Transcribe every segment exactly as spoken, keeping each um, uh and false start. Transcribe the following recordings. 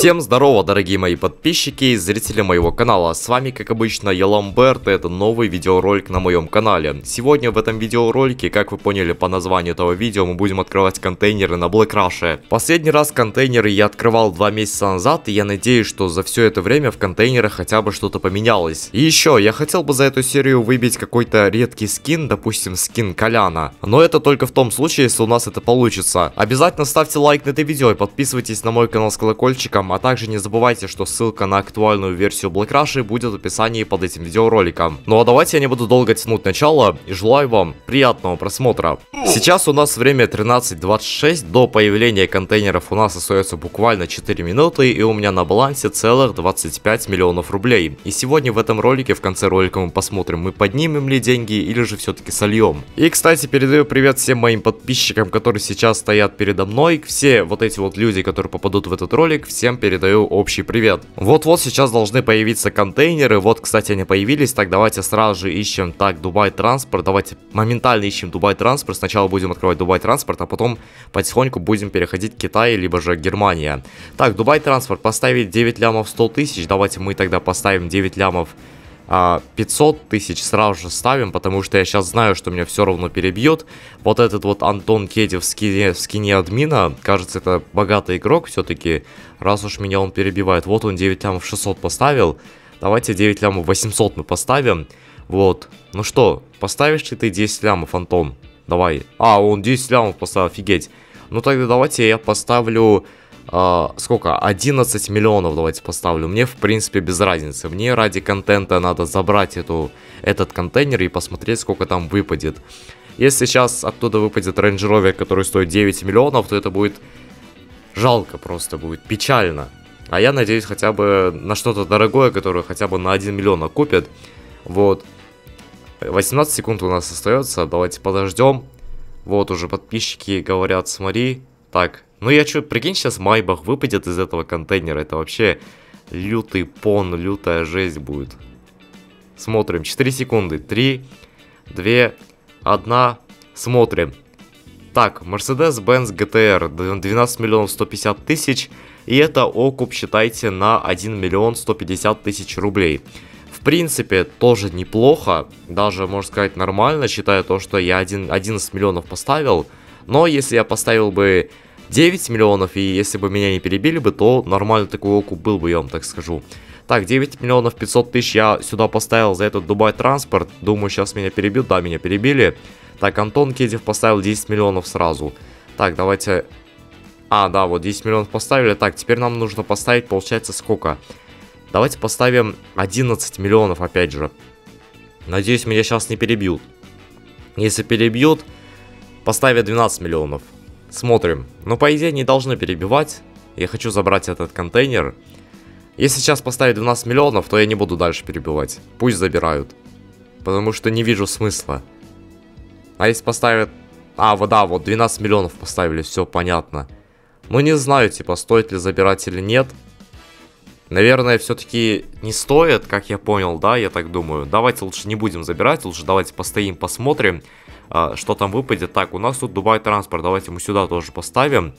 Всем здорово, дорогие мои подписчики и зрители моего канала, с вами как обычно я Ламберт, и это новый видеоролик на моем канале. Сегодня в этом видеоролике, как вы поняли по названию этого видео, мы будем открывать контейнеры на Black Russia. Последний раз контейнеры я открывал два месяца назад, и я надеюсь, что за все это время в контейнерах хотя бы что-то поменялось. И еще, я хотел бы за эту серию выбить какой-то редкий скин, допустим скин Коляна, но это только в том случае, если у нас это получится. Обязательно ставьте лайк на это видео и подписывайтесь на мой канал с колокольчиком, а также не забывайте, что ссылка на актуальную версию Black Russia будет в описании под этим видеороликом. Ну а давайте я не буду долго тянуть начало и желаю вам приятного просмотра. Сейчас у нас время тринадцать двадцать шесть, до появления контейнеров у нас остается буквально четыре минуты, и у меня на балансе целых двадцать пять миллионов рублей. И сегодня в этом ролике, в конце ролика мы посмотрим, мы поднимем ли деньги или же все-таки сольем. И кстати, передаю привет всем моим подписчикам, которые сейчас стоят передо мной, все вот эти вот люди, которые попадут в этот ролик, всем передаю общий привет. Вот-вот сейчас должны появиться контейнеры, вот кстати они появились, так давайте сразу же ищем, так Дубай Транспорт, давайте моментально ищем Дубай Транспорт, сначала будем открывать Дубай Транспорт, а потом потихоньку будем переходить к Китаю, либо же Германия. Так, Дубай Транспорт поставить девять лямов сто тысяч, давайте мы тогда поставим девять лямов пятьсот тысяч, сразу же ставим, потому что я сейчас знаю, что меня все равно перебьет. Вот этот вот Антон Кедев в скине, в скине админа, кажется, это богатый игрок все-таки, раз уж меня он перебивает. Вот он девять лямов шестьсот поставил, давайте девять лямов восемьсот мы поставим. Вот, ну что, поставишь ли ты десять лямов, Антон? Давай. А, он десять лямов поставил, офигеть. Ну тогда давайте я поставлю... Uh, сколько? одиннадцать миллионов давайте поставлю. Мне в принципе без разницы. Мне ради контента надо забрать эту, этот контейнер и посмотреть, сколько там выпадет. Если сейчас оттуда выпадет Range Rover, который стоит девять миллионов, то это будет жалко, просто будет печально. А я надеюсь хотя бы на что-то дорогое, которое хотя бы на один миллион купят. Вот. восемнадцать секунд у нас остается. Давайте подождем. Вот уже подписчики говорят, смотри. Так. Ну я чё, прикинь, сейчас Майбах выпадет из этого контейнера, это вообще лютый пон, лютая жесть будет. Смотрим, четыре секунды, три, два, один, смотрим. Так, Mercedes-Benz джи ти эр, двенадцать миллионов сто пятьдесят тысяч, и это окуп, считайте, на один миллион сто пятьдесят тысяч рублей. В принципе, тоже неплохо, даже, можно сказать, нормально, считая то, что я одиннадцать миллионов поставил, но если я поставил бы... девять миллионов, и если бы меня не перебили бы, то нормально такой окуп был бы, я вам так скажу. Так, девять миллионов пятьсот тысяч я сюда поставил за этот Дубай Транспорт. Думаю, сейчас меня перебьют. Да, меня перебили. Так, Антон Кедев поставил десять миллионов сразу. Так, давайте... А, да, вот десять миллионов поставили. Так, теперь нам нужно поставить, получается, сколько? Давайте поставим одиннадцать миллионов, опять же. Надеюсь, меня сейчас не перебьют. Если перебьют, поставим двенадцать миллионов. Смотрим. Но по идее не должны перебивать. Я хочу забрать этот контейнер. Если сейчас поставить двенадцать миллионов, то я не буду дальше перебивать. Пусть забирают. Потому что не вижу смысла. А если поставят... А, вот да, вот двенадцать миллионов поставили, все понятно. Ну не знаю, типа, стоит ли забирать или нет. Наверное, все-таки не стоит, как я понял, да, я так думаю. Давайте лучше не будем забирать, лучше давайте постоим, посмотрим. Что там выпадет. Так, у нас тут Дубай Транспорт. Давайте мы сюда тоже поставим.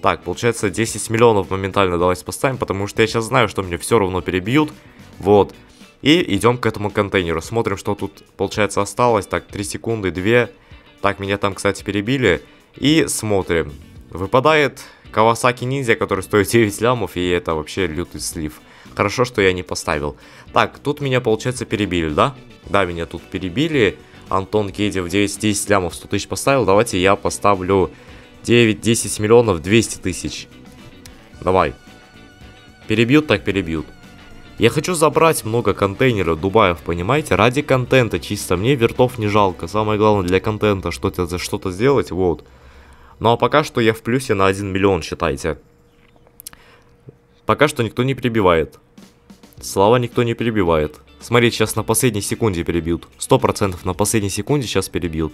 Так, получается десять миллионов моментально давайте поставим, потому что я сейчас знаю, что мне все равно перебьют. Вот. И идем к этому контейнеру. Смотрим, что тут, получается, осталось. Так, три секунды, две. Так, меня там, кстати, перебили. И смотрим. Выпадает Кавасаки Ниндзя, который стоит девять лямов, и это вообще лютый слив. Хорошо, что я не поставил. Так, тут меня, получается, перебили, да? Да, меня тут перебили. Антон Кедев девять, десять лямов сто тысяч поставил. Давайте я поставлю девять, десять миллионов двести тысяч. Давай. Перебьют, так перебьют. Я хочу забрать много контейнеров Дубаев, понимаете? Ради контента чисто. Мне вертов не жалко. Самое главное для контента что-то за что-то сделать. Вот. Ну а пока что я в плюсе на один миллион, считайте. Пока что никто не перебивает. Слова никто не перебивает. Смотрите, сейчас на последней секунде перебьют. сто процентов на последней секунде сейчас перебьют.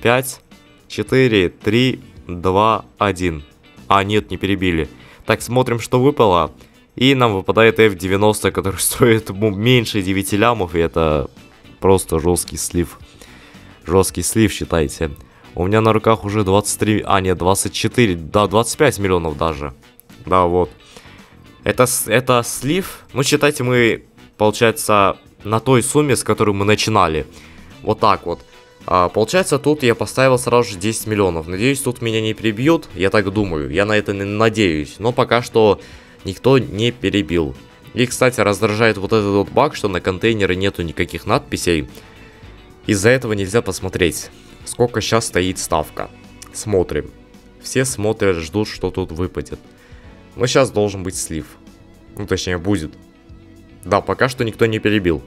пять, четыре, три, два, один. А, нет, не перебили. Так, смотрим, что выпало. И нам выпадает эф девяносто, который стоит меньше девяти лямов. И это просто жесткий слив. Жесткий слив, считайте. У меня на руках уже двадцать три... А, нет, двадцать четыре... Да, двадцать пять миллионов даже. Да, вот. Это, это слив. Ну, считайте, мы, получается, на той сумме, с которой мы начинали. Вот так вот. А, получается, тут я поставил сразу же десять миллионов. Надеюсь, тут меня не перебьют. Я так думаю. Я на это надеюсь. Но пока что никто не перебил. И, кстати, раздражает вот этот вот баг, что на контейнеры нету никаких надписей. Из-за этого нельзя посмотреть, сколько сейчас стоит ставка. Смотрим. Все смотрят, ждут, что тут выпадет. Но сейчас должен быть слив. Ну, точнее, будет. Да, пока что никто не перебил.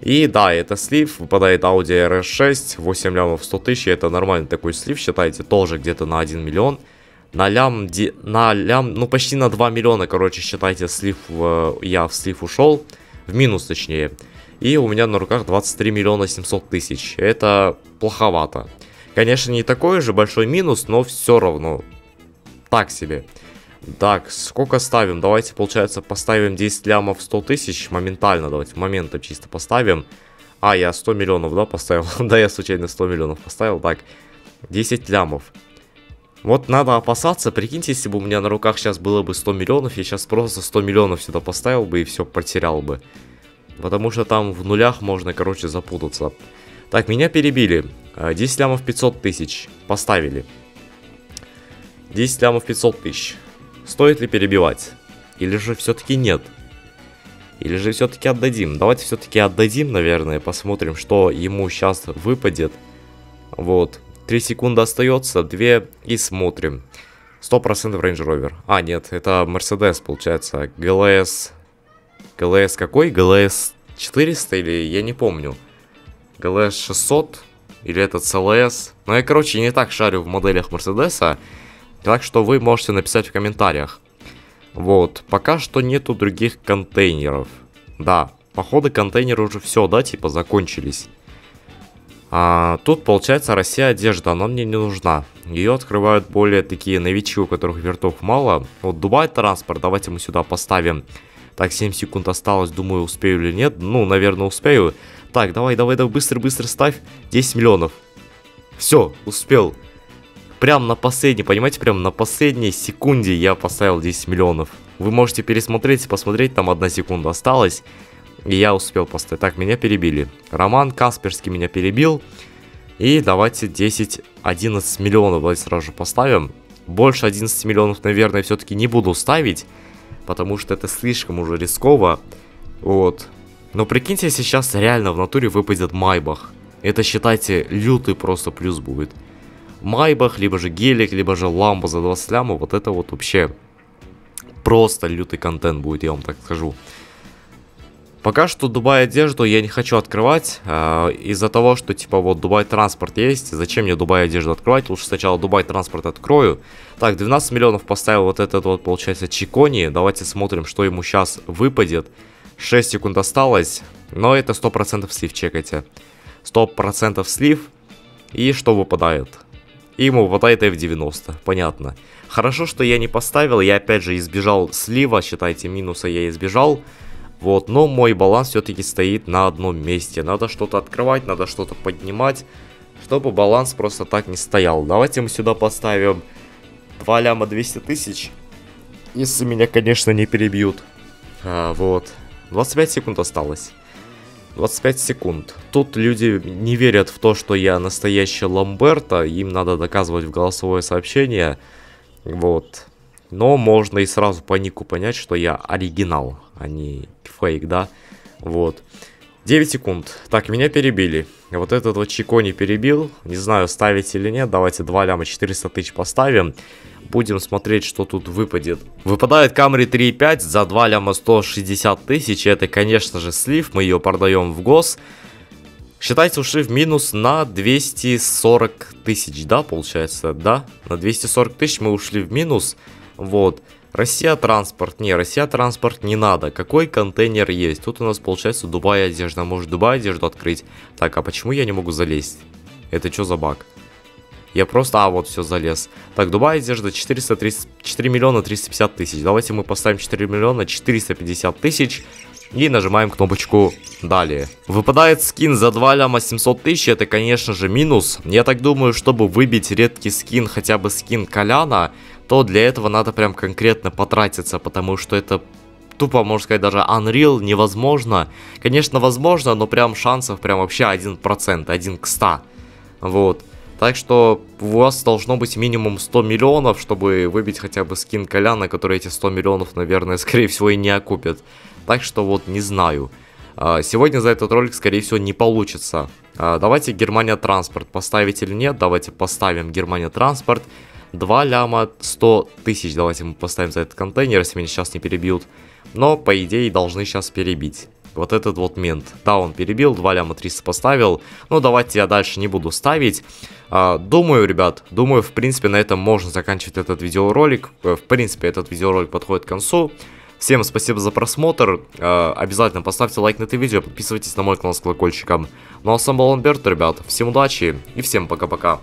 И да, это слив. Выпадает Audi эр эс шесть, восемь лямов, сто тысяч. Это нормальный такой слив, считайте. Тоже где-то на один миллион. На лям, де, на лям, ну почти на два миллиона, короче, считайте, слив, э, я в слив ушел. В минус, точнее. И у меня на руках двадцать три миллиона семьсот тысяч. Это плоховато. Конечно, не такой же большой минус, но все равно. Так себе. Так, сколько ставим? Давайте, получается, поставим десять лямов, сто тысяч. Моментально, давайте, моментом чисто поставим. А, я сто миллионов, да, поставил? Да, я случайно сто миллионов поставил. Так, десять лямов. Вот надо опасаться, прикиньте, если бы у меня на руках сейчас было бы сто миллионов, я сейчас просто сто миллионов сюда поставил бы и все потерял бы. Потому что там в нулях можно, короче, запутаться. Так, меня перебили. десять лямов пятьсот тысяч поставили. десять лямов пятьсот тысяч. Стоит ли перебивать? Или же все-таки нет? Или же все-таки отдадим? Давайте все-таки отдадим, наверное, посмотрим, что ему сейчас выпадет. Вот. три секунды остается, две и смотрим. сто процентов Range Rover. А, нет, это Mercedes, получается. ГЛС... ГЛС какой? ГЛС четыреста или я не помню. ГЛС шестьсот или этот СЛС. Но я, короче, не так шарю в моделях Мерседеса. Так что вы можете написать в комментариях. Вот, пока что нету других контейнеров. Да, походу контейнеры уже все, да, типа закончились. А, тут получается Россия одежда, она мне не нужна. Ее открывают более такие новички, у которых вертов мало. Вот Дубай транспорт, давайте мы сюда поставим. Так, семь секунд осталось, думаю, успею или нет. Ну, наверное, успею. Так, давай, давай, давай, быстро-быстро ставь. десять миллионов. Все, успел. Прям на последней, понимаете, прям на последней секунде я поставил десять миллионов. Вы можете пересмотреть и посмотреть, там одна секунда осталась. И я успел поставить. Так, меня перебили. Роман Касперский меня перебил. И давайте десять, одиннадцать миллионов давайте сразу же поставим. Больше одиннадцати миллионов, наверное, все-таки не буду ставить. Потому что это слишком уже рисково. Вот. Но прикиньте, сейчас реально в натуре выпадет Майбах. Это, считайте, лютый просто плюс будет. Майбах, либо же Гелик, либо же Ламбо за двадцать лямов. Вот это вот вообще просто лютый контент будет, я вам так скажу. Пока что Дубай одежду я не хочу открывать, э, из-за того, что типа вот Дубай транспорт есть, зачем мне Дубай одежду открывать, лучше сначала Дубай транспорт открою. Так, двенадцать миллионов поставил вот этот вот, получается, Чикони, давайте смотрим, что ему сейчас выпадет. шесть секунд осталось, но это сто процентов слив, чекайте. сто процентов слив, и что выпадает? И ему выпадает эф девяносто, понятно. Хорошо, что я не поставил, я опять же избежал слива, считайте, минуса я избежал. Вот, но мой баланс все-таки стоит на одном месте. Надо что-то открывать, надо что-то поднимать, чтобы баланс просто так не стоял. Давайте мы сюда поставим два ляма двести тысяч. Если меня, конечно, не перебьют. А, вот. двадцать пять секунд осталось. двадцать пять секунд. Тут люди не верят в то, что я настоящий Ламберто. Им надо доказывать в голосовое сообщение. Вот. Но можно и сразу по нику понять, что я оригинал, а не фейк, да? Вот. девять секунд. Так, меня перебили. Вот этот вот Чикони перебил. Не знаю, ставить или нет. Давайте два ляма четыреста тысяч поставим. Будем смотреть, что тут выпадет. Выпадает Камри три и пять за два ляма сто шестьдесят тысяч. Это, конечно же, слив. Мы ее продаем в гос. Считайте, ушли в минус на двести сорок тысяч, да, получается, да? На двести сорок тысяч мы ушли в минус. Вот. Россия транспорт. Не, Россия транспорт не надо. Какой контейнер есть? Тут у нас получается Дубай одежда. Может Дубай одежду открыть? Так, а почему я не могу залезть? Это что за баг? Я просто... А, вот все, залез. Так, Дубай одежда четыреста тридцать... четыре миллиона триста пятьдесят тысяч. Давайте мы поставим четыре миллиона четыреста пятьдесят тысяч. И нажимаем кнопочку «Далее». Выпадает скин за два ляма семьсот тысяч. Это, конечно же, минус. Я так думаю, чтобы выбить редкий скин, хотя бы скин Коляна... то для этого надо прям конкретно потратиться, потому что это тупо, можно сказать, даже Unreal невозможно. Конечно, возможно, но прям шансов прям вообще один процент, один к ста. Вот. Так что у вас должно быть минимум сто миллионов, чтобы выбить хотя бы скин Коляна, который эти сто миллионов, наверное, скорее всего и не окупит. Так что вот не знаю. Сегодня за этот ролик, скорее всего, не получится. Давайте Германия Транспорт поставить или нет. Давайте поставим Германия Транспорт. два ляма сто тысяч. Давайте мы поставим за этот контейнер, если меня сейчас не перебьют. Но, по идее, должны сейчас перебить. Вот этот вот мент. Да, он перебил, два ляма триста поставил. Ну, давайте я дальше не буду ставить. А, думаю, ребят, думаю, в принципе, на этом можно заканчивать этот видеоролик. В принципе, этот видеоролик подходит к концу. Всем спасибо за просмотр. А, обязательно поставьте лайк на это видео, подписывайтесь на мой канал с колокольчиком. Ну, а сам был Альберт, ребят. Всем удачи и всем пока-пока.